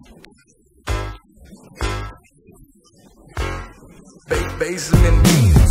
Basement beats. Basement beats. Basement beats.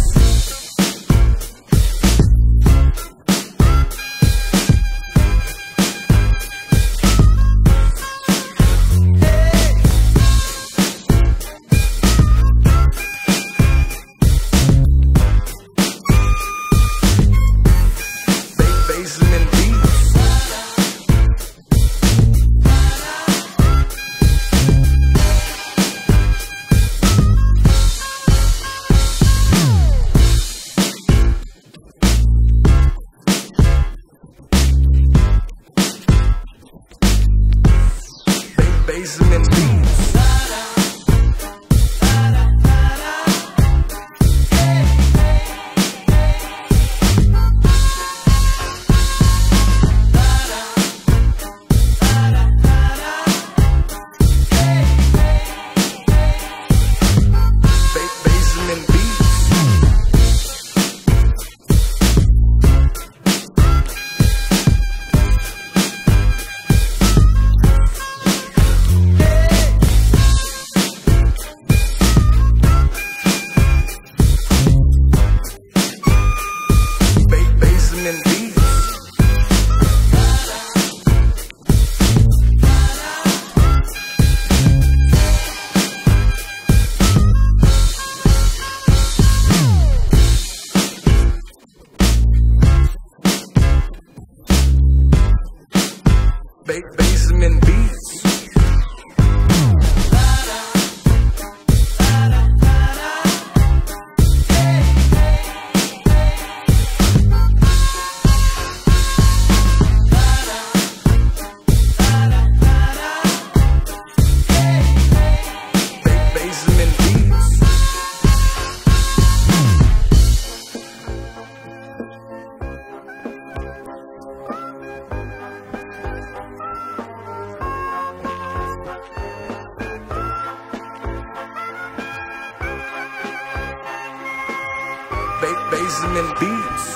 Basement beats.